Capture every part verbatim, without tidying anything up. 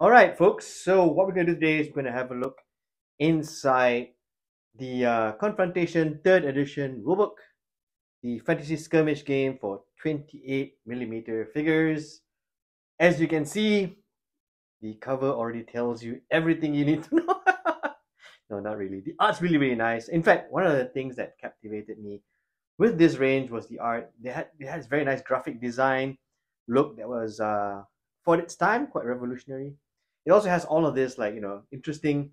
All right, folks, so what we're going to do today is we're going to have a look inside the uh, Confrontation third edition rulebook, the fantasy skirmish game for twenty-eight millimeter figures. As you can see, the cover already tells you everything you need to know. No, not really. The art's really, really nice. In fact, one of the things that captivated me with this range was the art. They had, it has very nice graphic design look that was, uh, for its time, quite revolutionary. It also has all of this, like, you know, interesting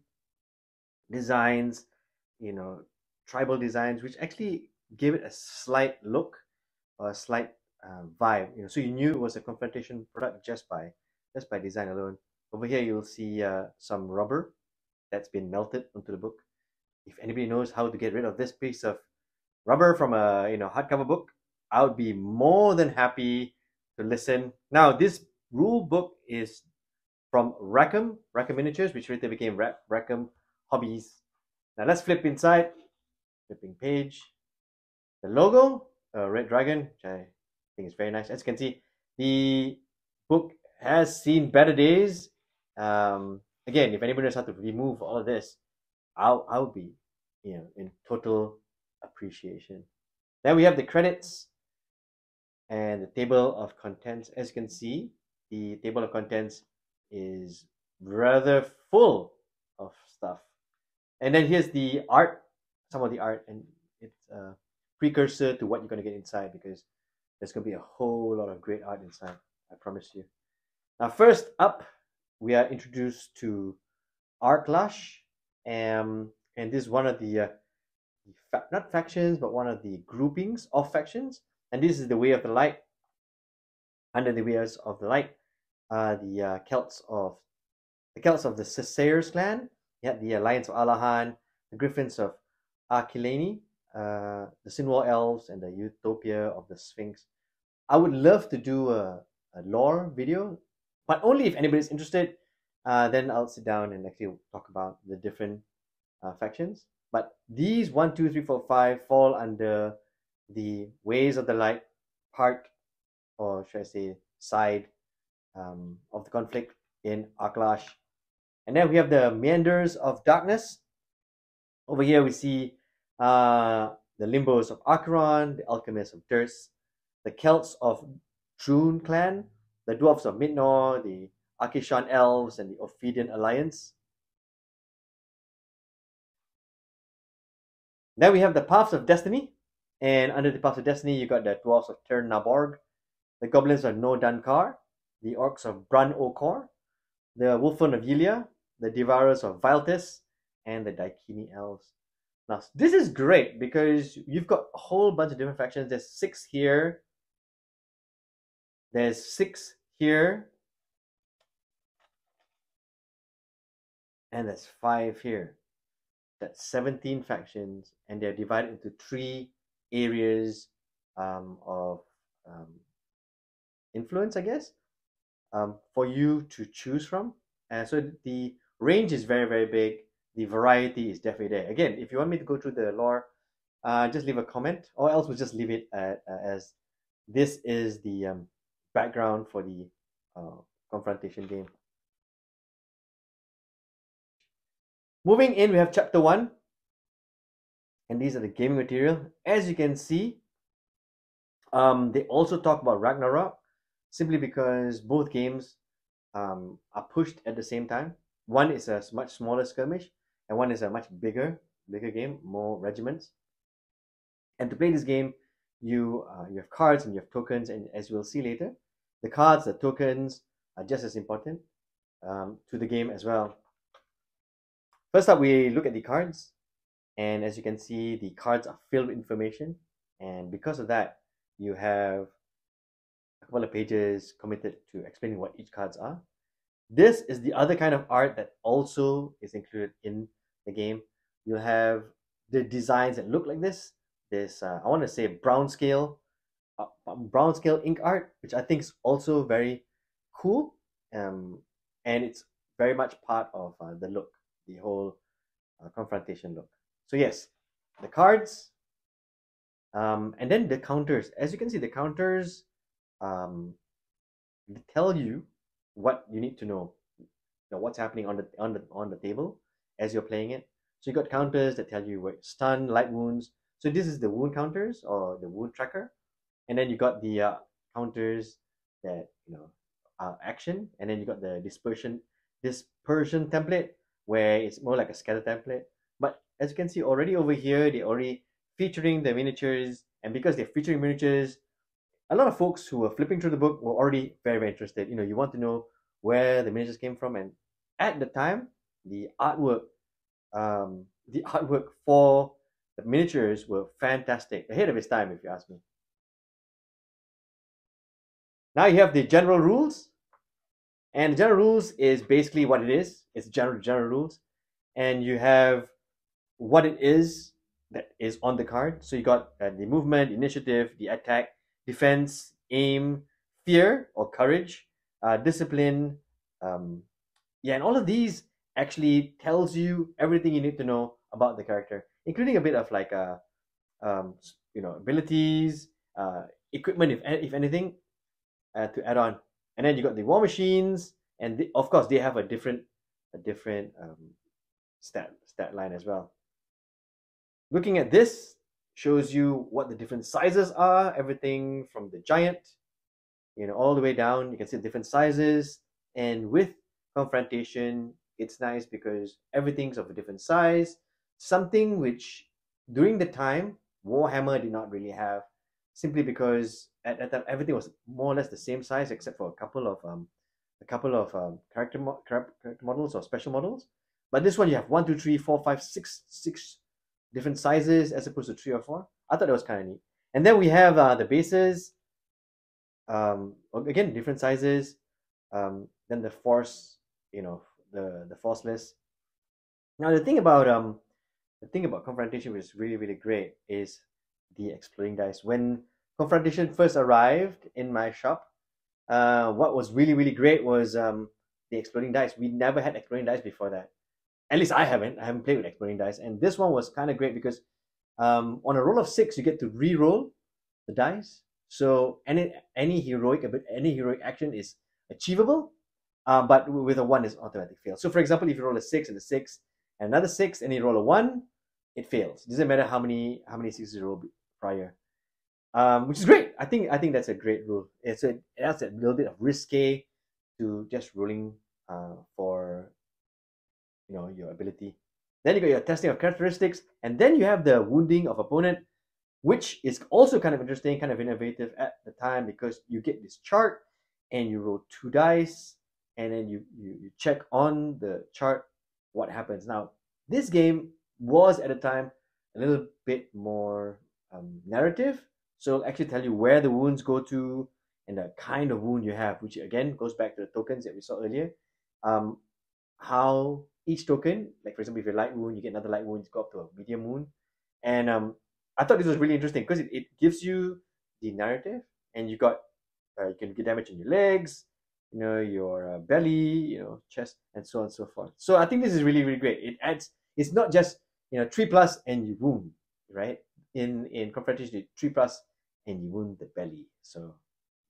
designs, you know, tribal designs, which actually gave it a slight look or a slight uh, vibe, you know, so you knew it was a Confrontation product just by just by design alone. Over here you'll see uh, some rubber that's been melted onto the book. If anybody knows how to get rid of this piece of rubber from a, you know, hardcover book, I would be more than happy to listen. Now, this rule book is from Rackham, Rackham Miniatures, which later became Rackham Hobbies. Now let's flip inside, flipping page. The logo, uh, Red Dragon, which I think is very nice. As you can see, the book has seen better days. Um, again, if anybody knows how to remove all of this, I'll, I'll be, you know, in total appreciation. Then we have the credits and the table of contents. As you can see, the table of contents is rather full of stuff. And then here's the art, some of the art, and it's a precursor to what you're going to get inside, because there's going to be a whole lot of great art inside, I promise you. Now, first up, we are introduced to ArcLash, um, and this is one of the, uh, not factions, but one of the groupings of factions, and this is the Way of the Light. Under the Ways of the Light are the uh, Celts of the Celts of the Cessayers clan. You had the Alliance of Alahan, the Griffins of Achilleni, uh, the Sinwar Elves, and the Utopia of the Sphinx. I would love to do a, a lore video, but only if anybody's interested. Uh, then I'll sit down and actually talk about the different uh, factions. But these one, two, three, four, five fall under the Ways of the Light part, or should I say side, um, of the conflict in ArcLash. And then we have the Meanders of Darkness. Over here we see uh, the Limbos of Acheron, the Alchemists of Durst, the Celts of Troon clan, the Dwarfs of Midnor, the Akishan Elves, and the Ophidian Alliance. Then we have the Paths of Destiny, and under the Paths of Destiny you got the Dwarfs of Ternaborg, the Goblins of Nodankar, the Orcs of Bran-Ocor, the Wolfen of Yilea, the Devourers of Viltis, and the Daikini Elves. Now, this is great because you've got a whole bunch of different factions. There's six here. There's six here. And there's five here. That's seventeen factions, and they're divided into three areas um, of... Um, influence, I guess, um, for you to choose from. And so the range is very, very big. The variety is definitely there. Again, if you want me to go through the lore, uh, just leave a comment, or else we'll just leave it at, uh, as this is the um, background for the uh, Confrontation game. Moving in, we have chapter one, and these are the gaming material. As you can see, um, they also talk about Ragnarok, simply because both games um, are pushed at the same time. One is a much smaller skirmish, and one is a much bigger, bigger game, more regiments. And to play this game, you uh, you have cards and you have tokens, and as we'll see later, the cards, the tokens are just as important um, to the game as well. First up, we look at the cards, and as you can see, the cards are filled with information, and because of that, you have a couple of pages committed to explaining what each cards are. This is the other kind of art that also is included in the game. You'll have the designs that look like this. This uh, I want to say brown scale, uh, brown scale ink art, which I think is also very cool, um, and it's very much part of uh, the look, the whole uh, Confrontation look. So yes, the cards, um, and then the counters. As you can see, the counters. Um, tell you what you need to know. you know, what's happening on the on the on the table as you're playing it. So you got counters that tell you what stun, light wounds. So this is the wound counters or the wound tracker, and then you got the uh, counters that you know are action, and then you got the dispersion dispersion template where it's more like a scatter template. But as you can see already over here, they're already featuring the miniatures, and because they're featuring miniatures, a lot of folks who were flipping through the book were already very, very interested. You know, you want to know where the miniatures came from, and at the time, the artwork, um, the artwork for the miniatures were fantastic, ahead of its time, if you ask me. Now you have the general rules, and the general rules is basically what it is. It's general general rules, and you have what it is that is on the card. So you got uh, the movement, initiative, the attack, defense, aim, fear or courage, uh, discipline, um, yeah, and all of these actually tells you everything you need to know about the character, including a bit of like uh, um, you know, abilities, uh, equipment, if if anything, uh, to add on. And then you got the war machines, and the, of course they have a different a different um, stat stat line as well. Looking at this shows you what the different sizes are, everything from the giant, you know, all the way down. You can see the different sizes, and with Confrontation, it's nice because everything's of a different size, something which during the time Warhammer did not really have, simply because at that time everything was more or less the same size except for a couple of um a couple of um, character, mo character models or special models. But this one, you have one, two, three, four, five, six, six different sizes as opposed to three or four. I thought that was kind of neat. And then we have uh, the bases, um, again different sizes. Um, then the force, you know, the the force list. Now the thing about um, the thing about Confrontation, which is really really great, is the exploding dice. When Confrontation first arrived in my shop, uh, what was really really great was um, the exploding dice. We never had exploding dice before that. At least I haven't. I haven't played with exploding dice, and this one was kind of great because um, on a roll of six, you get to re-roll the dice. So any any heroic, any heroic action is achievable, uh, but with a one is automatic fail. So for example, if you roll a six and a six and another six, and you roll a one, it fails. It doesn't matter how many how many sixes you roll prior, um, which is great. I think I think that's a great rule. It's a, it adds a little bit of risque to just rolling uh, for, you know, your ability. Then you got your testing of characteristics, and then you have the wounding of opponent, which is also kind of interesting, kind of innovative at the time, because you get this chart and you roll two dice, and then you you, you check on the chart what happens. Now this game was at the time a little bit more um, narrative, so it'll actually tell you where the wounds go to and the kind of wound you have, which again goes back to the tokens that we saw earlier. Um, how each token, like for example, if you're light wound, you get another light wound, you go up to a medium wound. And um, I thought this was really interesting because it, it gives you the narrative, and you got, uh, you can get damage in your legs, you know, your uh, belly, you know, chest, and so on and so forth. So I think this is really, really great. It adds, it's not just, you know, three plus and you wound, right? In in Confrontation, three plus and you wound the belly. So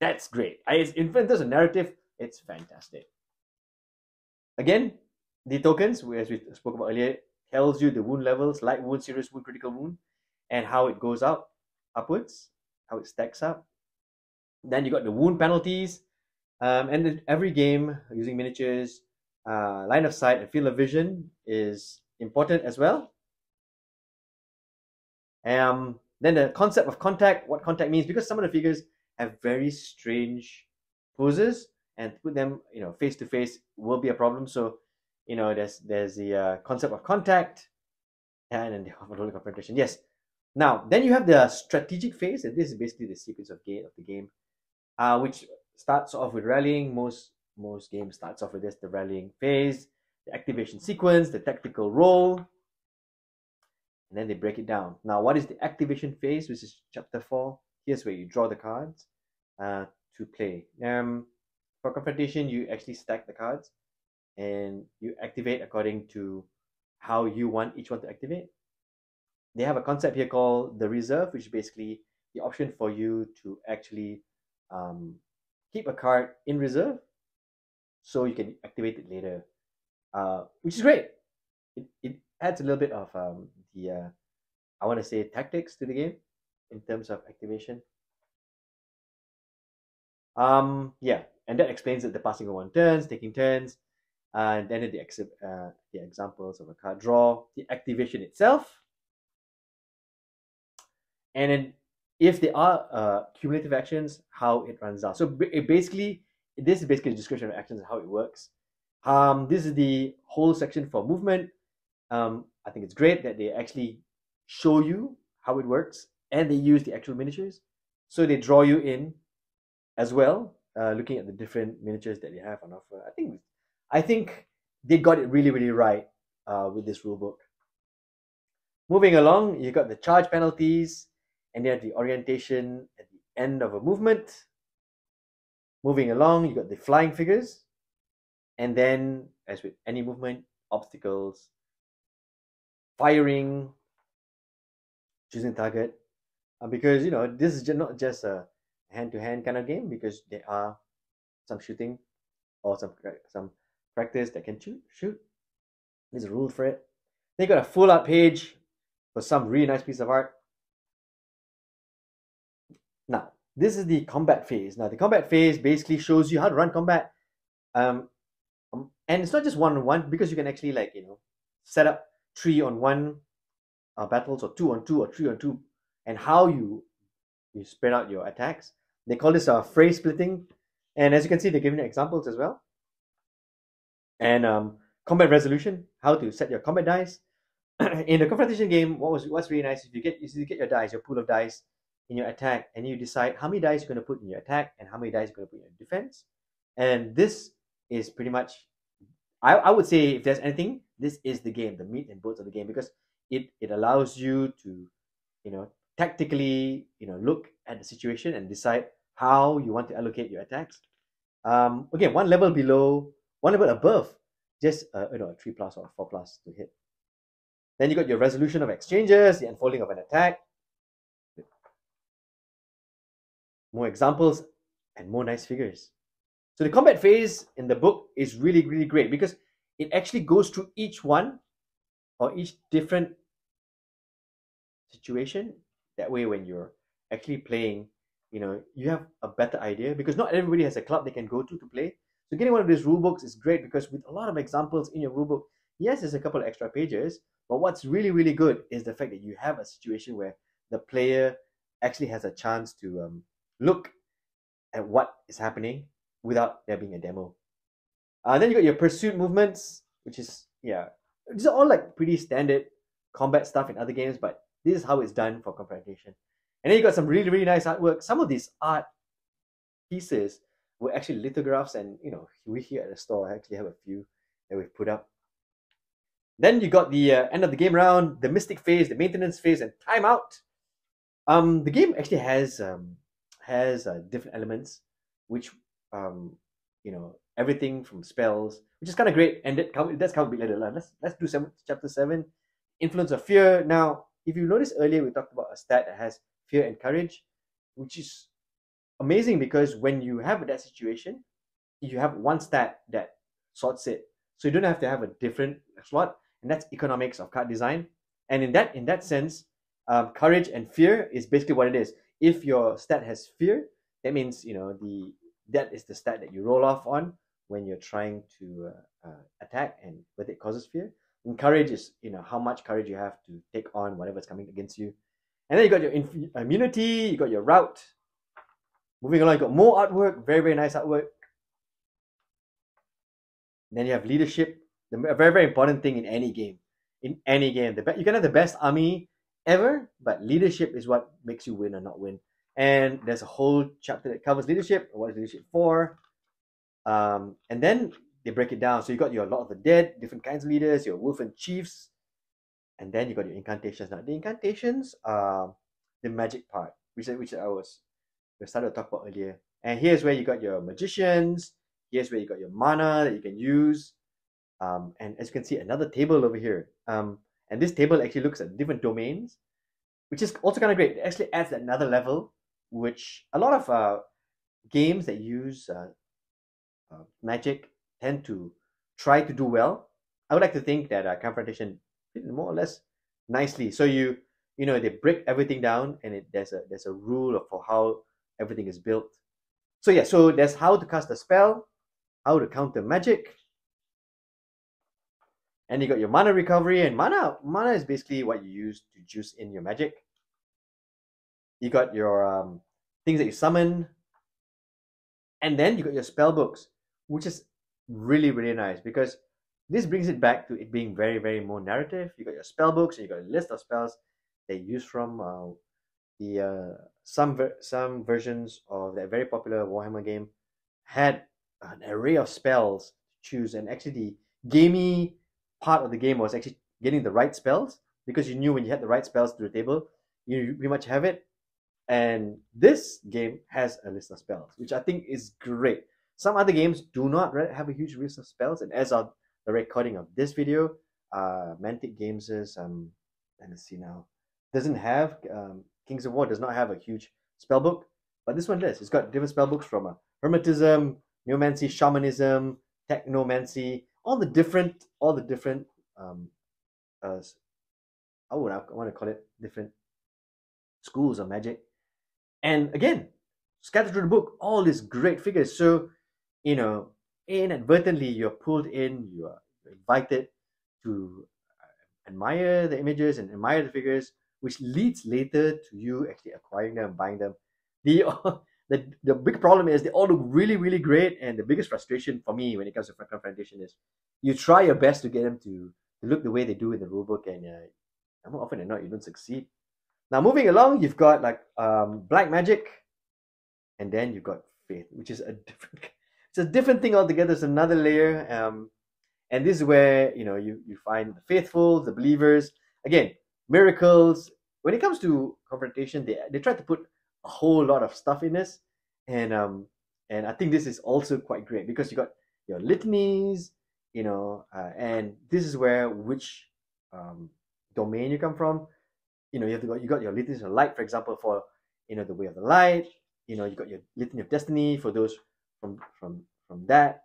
that's great. I, in terms of narrative, it's fantastic. Again, the tokens, as we spoke about earlier, tells you the wound levels, light wound, serious wound, critical wound, and how it goes up, upwards, how it stacks up. Then you got the wound penalties, um, and every game using miniatures, uh, line of sight and field of vision is important as well. Um, then the concept of contact, what contact means, because some of the figures have very strange poses, and to put them, you know, face to face will be a problem. So, you know, there's there's the uh, concept of contact, and then the confrontation. Yes. Now, then you have the strategic phase, and this is basically the sequence of game of the game, uh, which starts off with rallying. Most most games starts off with this: the rallying phase, the activation sequence, the tactical role, and then they break it down. Now, what is the activation phase, which is chapter four? Here's where you draw the cards uh, to play. Um, for confrontation, you actually stack the cards, and you activate according to how you want each one to activate. They have a concept here called the reserve, which is basically the option for you to actually um, keep a card in reserve so you can activate it later. uh, which is great. It, it adds a little bit of um, the, uh, I want to say, tactics to the game in terms of activation. Um, yeah, and that explains that the passing of one turns, taking turns, uh, and then the, ex uh, the examples of a card draw, the activation itself. And then if they are uh, cumulative actions, how it runs out. So it basically, this is basically a description of actions and how it works. Um, this is the whole section for movement. Um, I think it's great that they actually show you how it works and they use the actual miniatures. So they draw you in as well, uh, looking at the different miniatures that they have on offer. I think, I think they got it really, really right uh, with this rulebook. Moving along, you got the charge penalties, and then the orientation at the end of a movement. Moving along, you got the flying figures, and then, as with any movement, obstacles, firing, choosing target, uh, because you know this is not just a hand-to-hand kind of game, because there are some shooting or some some characters that can shoot. Shoot, there's a rule for it. They got a full-out page for some really nice piece of art. Now, this is the combat phase. Now, the combat phase basically shows you how to run combat. Um, um, and it's not just one-on-one, -on -one, because you can actually, like, you know, set up three-on-one uh, battles, or two-on-two, or three-on-two, and how you, you spread out your attacks. They call this uh, phrase splitting. And as you can see, they're giving examples as well. And um, combat resolution, how to set your combat dice. In the confrontation game, what was what's really nice is you get you get your dice, your pool of dice in your attack, and you decide how many dice you're going to put in your attack and how many dice you're going to put in your defense. And this is pretty much, I, I would say, if there's anything, this is the game, the meat and bones of the game, because it it allows you to, you know, tactically, you know, look at the situation and decide how you want to allocate your attacks. Um, again, one level below, one level above, just uh, you know, a three plus or a four plus to hit. Then you got your resolution of exchanges, the unfolding of an attack. More examples and more nice figures. So the combat phase in the book is really, really great, because it actually goes through each one or each different situation. That way, when you're actually playing, you know, you have a better idea, because not everybody has a club they can go to to play. So getting one of these rule books is great, because with a lot of examples in your rule book, yes, there's a couple of extra pages, but what's really, really good is the fact that you have a situation where the player actually has a chance to um, look at what is happening without there being a demo. Uh, then you got your pursuit movements, which is, yeah, these are all like pretty standard combat stuff in other games, but this is how it's done for confrontation. And then you got some really, really nice artwork. Some of these art pieces were actually lithographs, and you know, we here at the store actually have a few that we've put up. Then you got the uh, end of the game round, the mystic phase, the maintenance phase, and timeout. Um, the game actually has um, has uh, different elements, which um, you know, everything from spells, which is kind of great, and that come, that's covered a bit later. Let's let's do seven, chapter seven, influence of fear. Now, if you notice earlier, we talked about a stat that has fear and courage, which is amazing, because when you have that situation, you have one stat that sorts it, so you don't have to have a different slot, and that's economics of card design. And in that in that sense, um, courage and fear is basically what it is. If your stat has fear, that means, you know, the that is the stat that you roll off on when you're trying to uh, uh, attack, and whether it causes fear. And courage is, you know, how much courage you have to take on whatever's coming against you. And then you got your immunity, you got your route. Moving along, you got more artwork, very, very nice artwork. And then you have leadership, the very, very important thing in any game. In any game, the be you can have the best army ever, but leadership is what makes you win or not win. And there's a whole chapter that covers leadership, what is leadership for? Um, and then they break it down. So you got your Lord of the Dead, different kinds of leaders, your wolf and chiefs, and then you got your incantations. Now, the incantations are the magic part, which which I was. We started to talk about earlier. And here's where you got your magicians. Here's where you got your mana that you can use. Um, and as you can see, another table over here. Um, and this table actually looks at different domains, which is also kind of great. It actually adds another level, which a lot of uh, games that use uh, uh, magic tend to try to do well I would like to think that uh, Confrontation did more or less nicely. So you you know they break everything down, and it, there's a there's a rule for how everything is built. So yeah, so there's how to cast a spell, how to counter magic, and you got your mana recovery, and mana mana is basically what you use to juice in your magic. You got your um, things that you summon, and then you got your spell books, which is really really nice because this brings it back to it being very very more narrative. You got your spell books, and you got a list of spells they use from uh, the uh, some ver some versions of that very popular Warhammer game had an array of spells to choose, and actually the gamey part of the game was actually getting the right spells, because you knew when you had the right spells to the table, you pretty much have it. And this game has a list of spells, which I think is great. Some other games do not have a huge list of spells, and as of the recording of this video, uh, Mantic Games is um, let me see now, doesn't have um, Kings of War does not have a huge spell book, but this one does. It's got different spell books from uh, Hermetism, Neomancy, Shamanism, Technomancy, all the different, all the different. Um, uh, I would I want to call it different schools of magic, and again, scattered through the book, all these great figures. So, you know, inadvertently you're pulled in, you are invited to admire the images and admire the figures, which leads later to you actually acquiring them, buying them. The, the, the big problem is they all look really, really great, and the biggest frustration for me when it comes to Confrontation is you try your best to get them to, to look the way they do in the rulebook, and uh, more often than not, you don't succeed. Now, moving along, you've got like um, black magic, and then you've got faith, which is a different, it's a different thing altogether. It's another layer, um, and this is where you know you you find the faithful, the believers. Again, miracles. When it comes to Confrontation, they they try to put a whole lot of stuff in this, and um and I think this is also quite great because you got your litanies, you know, uh, and this is where which um, domain you come from. You know, you have to go, you got your litanies of light, for example, for you know the way of the light. You know, you got your litany of destiny for those from from from that,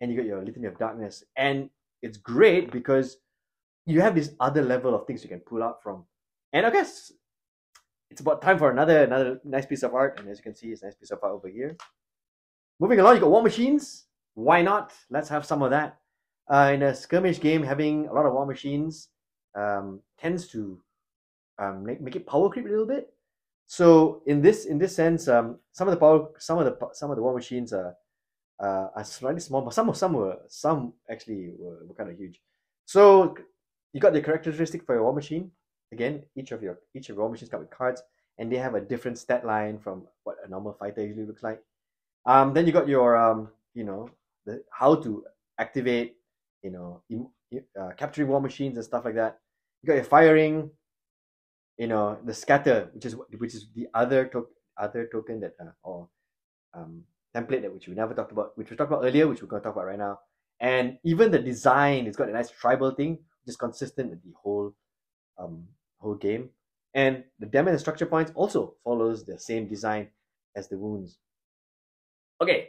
and you got your litany of darkness. And it's great because you have this other level of things you can pull out from. And I guess it's about time for another another nice piece of art. And as you can see, it's a nice piece of art over here. Moving along, you got war machines. Why not? Let's have some of that. Uh, in a skirmish game, having a lot of war machines um, tends to um, make make it power creep a little bit. So in this in this sense, um, some of the power, some of the some of the war machines are uh, are slightly small, but some some were some actually were, were kind of huge. So you got the characteristic for your war machine. Again, each of your each of your war machines come with cards, and they have a different stat line from what a normal fighter usually looks like. Um, then you got your um, you know the how to activate you know uh, capturing war machines and stuff like that. You got your firing. You know the scatter, which is which is the other to other token that uh, or um, template that which we never talked about, which we talked about earlier, which we're going to talk about right now. And even the design, it's got a nice tribal thing, which is consistent with the whole um, whole game. And the damage and structure points also follows the same design as the wounds. Okay,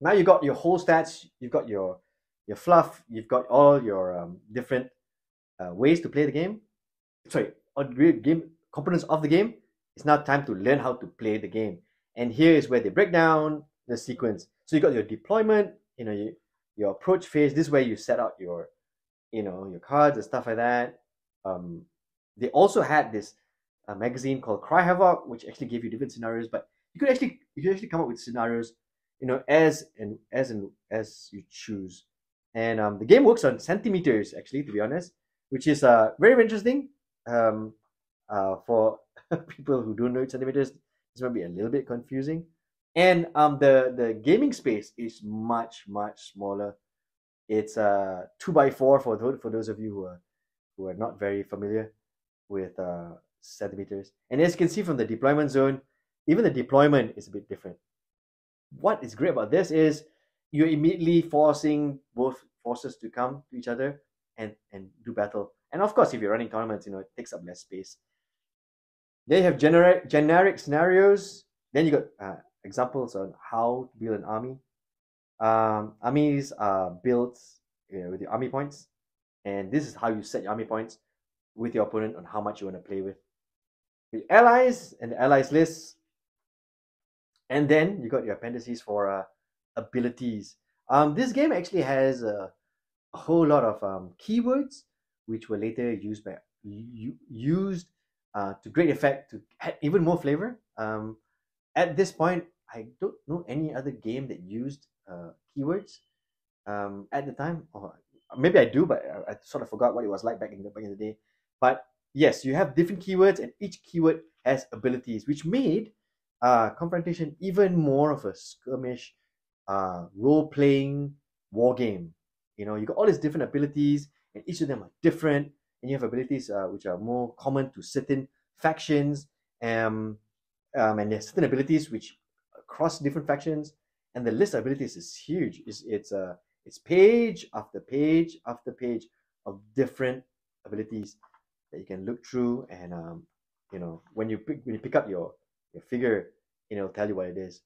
now you got your whole stats, you've got your your fluff, you've got all your um, different uh, ways to play the game. Sorry. Or game components of the game. It's now time to learn how to play the game, and here is where they break down the sequence. So you got your deployment, you know, you, your approach phase. This is where you set out your, you know, your cards and stuff like that. Um, they also had this uh, magazine called Cry Havoc, which actually gave you different scenarios. But you could actually you could actually come up with scenarios, you know, as and as and as you choose. And um, the game works on centimeters, actually, to be honest, which is uh, very, very interesting. Um, uh, for people who don't know centimeters, this might be a little bit confusing. And um, the the gaming space is much much smaller. It's a uh, two by four for those for those of you who are who are not very familiar with uh, centimeters. And as you can see from the deployment zone, even the deployment is a bit different. What is great about this is you're immediately forcing both forces to come to each other and and do battle. And of course, if you're running tournaments, you know, it takes up less space. They have generic generic scenarios. Then you got uh, examples on how to build an army. Um, armies are built you know, with the army points. And this is how you set your army points with your opponent on how much you want to play with. The allies and the allies list. And then you got your appendices for uh, abilities. Um, this game actually has a, a whole lot of um, keywords, which were later used by used uh, to great effect to add even more flavor. Um, at this point, I don't know any other game that used uh, keywords um, at the time. Or maybe I do, but I, I sort of forgot what it was like back in the, back in the day. But yes, you have different keywords, and each keyword has abilities, which made Uh, Confrontation even more of a skirmish, uh, role-playing war game. You know, you got all these different abilities, and each of them are different. And you have abilities uh, which are more common to certain factions, um, um, and there's certain abilities which cross different factions. And the list of abilities is huge. It's it's uh, it's page after page after page of different abilities that you can look through. And um, you know, when you pick, when you pick up your Your figure, you know, tell you what it is.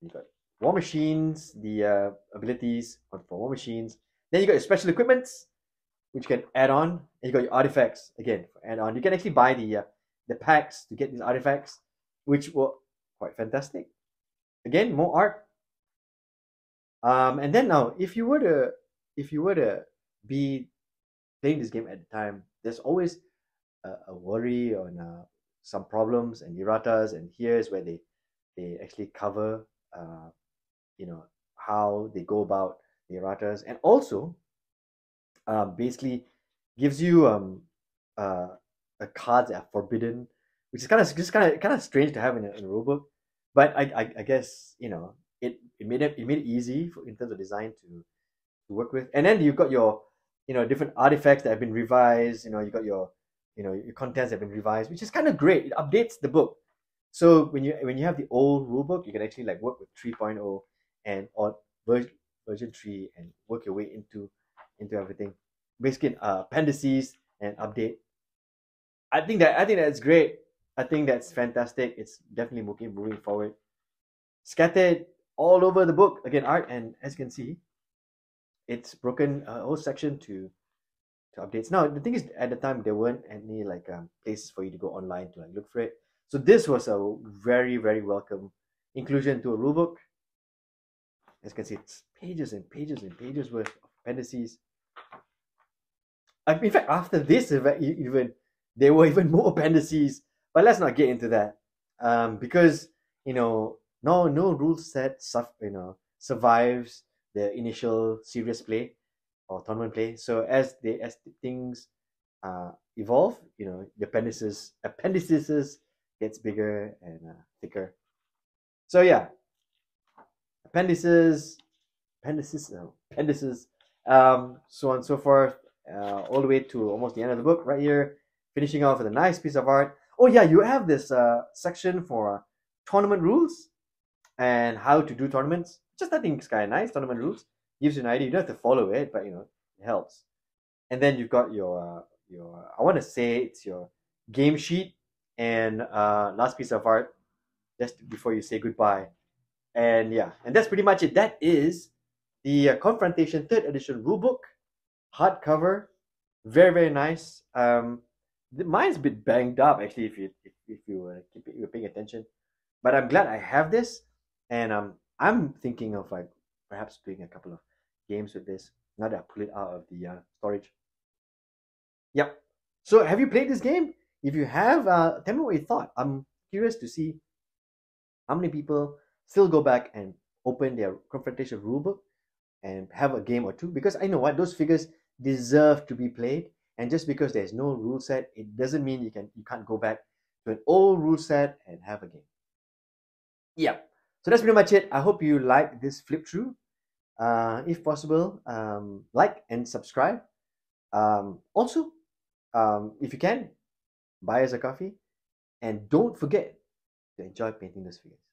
You got War Machines, the uh, abilities for War Machines. Then you got your special equipments, which you can add on. And you got your artifacts again, and on. You can actually buy the uh, the packs to get these artifacts, which were quite fantastic. Again, more art. Um, and then now, if you were to, if you were to be playing this game at the time, there's always a, a worry on. Uh, some problems and erratas, and here's where they they actually cover uh you know how they go about the erratas, and also uh, basically gives you um uh a cards that are forbidden, which is kind of just kind of kind of strange to have in a, in a rulebook, but I, I i guess you know it it made it, it made it easy for, in terms of design to to work with. And then you've got your you know different artifacts that have been revised. You know you got your You know, your contents have been revised, which is kind of great. It updates the book. So when you when you have the old rulebook, you can actually like work with three point oh and or version version three and work your way into into everything. Basically, uh, appendices and update. I think that I think that's great. I think that's fantastic. It's definitely moving moving forward. Scattered all over the book again, art, and as you can see, it's broken a whole section to. To updates. Now the thing is, at the time there weren't any like um, places for you to go online to like look for it. So this was a very very welcome inclusion to a rulebook. As you can see, it's pages and pages and pages worth of appendices. I mean, in fact, after this event, even there were even more appendices. But let's not get into that um, because you know no no rule set you know survives the initial serious play. Or tournament play. So as they as things uh, evolve, you know the appendices appendices gets bigger and uh, thicker. So yeah, appendices, appendices, uh, appendices, um, so on and so forth, uh, all the way to almost the end of the book right here, finishing off with a nice piece of art. Oh yeah, you have this uh, section for uh, tournament rules and how to do tournaments. Just I think it's kind of nice. Tournament rules. Gives you an idea. You don't have to follow it, but you know it helps. And then you've got your uh, your I want to say it's your game sheet and uh, last piece of art just before you say goodbye. And yeah, and that's pretty much it. That is the uh, Confrontation Third Edition rulebook, hardcover, very very nice. Um, mine's a bit banged up actually. If you if, if you were keep you were paying attention, but I'm glad I have this, and um I'm thinking of like perhaps doing a couple of games with this now that I pull it out of the uh, storage. Yep. So have you played this game? If you have, uh, tell me what you thought. I'm curious to see how many people still go back and open their Confrontation rulebook and have a game or two, because I know what those figures deserve to be played. And just because there's no rule set, it doesn't mean you can you can't go back to an old rule set and have a game. Yep. So that's pretty much it. I hope you like this flip through. Uh, if possible, um, like and subscribe. Um, also, um, if you can, buy us a coffee, and don't forget to enjoy painting those figures.